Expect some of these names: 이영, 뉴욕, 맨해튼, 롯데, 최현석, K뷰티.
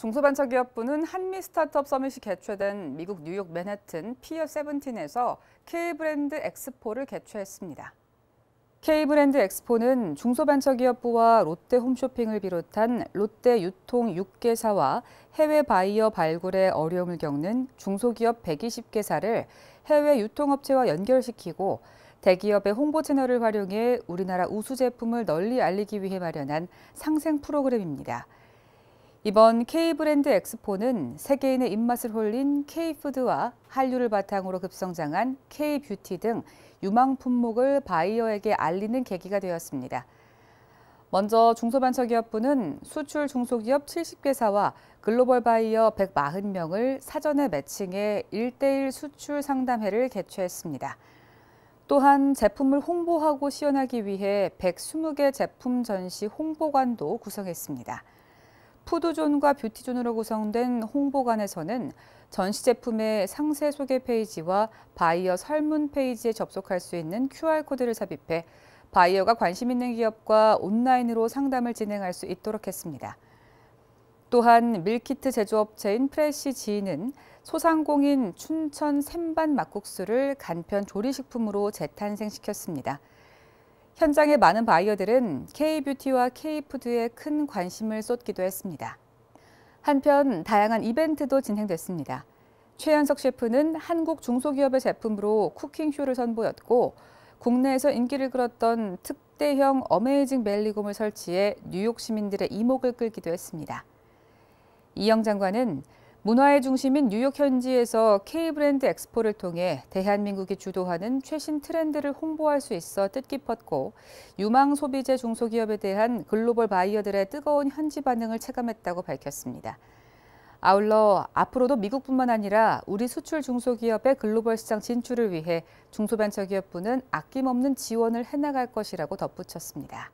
중소벤처기업부는 한미 스타트업 서밋이 개최된 미국 뉴욕 맨해튼 피어 17에서 K브랜드 엑스포를 개최했습니다. K브랜드 엑스포는 중소벤처기업부와 롯데홈쇼핑을 비롯한 롯데 유통 6개사와 해외 바이어 발굴에 어려움을 겪는 중소기업 120개사를 해외 유통업체와 연결시키고 대기업의 홍보 채널을 활용해 우리나라 우수 제품을 널리 알리기 위해 마련한 상생 프로그램입니다. 이번 K브랜드 엑스포는 세계인의 입맛을 홀린 K푸드와 한류를 바탕으로 급성장한 K뷰티 등 유망 품목을 바이어에게 알리는 계기가 되었습니다. 먼저 중소벤처기업부는 수출 중소기업 70개사와 글로벌 바이어 140명을 사전에 매칭해 1:1 수출 상담회를 개최했습니다. 또한 제품을 홍보하고 시연하기 위해 120개 제품 전시 홍보관도 구성했습니다. 푸드존과 뷰티존으로 구성된 홍보관에서는 전시 제품의 상세 소개 페이지와 바이어 설문 페이지에 접속할 수 있는 QR코드를 삽입해 바이어가 관심 있는 기업과 온라인으로 상담을 진행할 수 있도록 했습니다. 또한 밀키트 제조업체인 프레시지인은 소상공인 춘천 샘반 막국수를 간편 조리식품으로 재탄생시켰습니다. 현장의 많은 바이어들은 K뷰티와 K푸드에 큰 관심을 쏟기도 했습니다. 한편 다양한 이벤트도 진행됐습니다. 최현석 셰프는 한국 중소기업의 제품으로 쿠킹쇼를 선보였고 국내에서 인기를 끌었던 특대형 어메이징 멜리곰을 설치해 뉴욕 시민들의 이목을 끌기도 했습니다. 이영 장관은 문화의 중심인 뉴욕 현지에서 K브랜드 엑스포를 통해 대한민국이 주도하는 최신 트렌드를 홍보할 수 있어 뜻깊었고 유망 소비재 중소기업에 대한 글로벌 바이어들의 뜨거운 현지 반응을 체감했다고 밝혔습니다. 아울러 앞으로도 미국뿐만 아니라 우리 수출 중소기업의 글로벌 시장 진출을 위해 중소벤처기업부는 아낌없는 지원을 해나갈 것이라고 덧붙였습니다.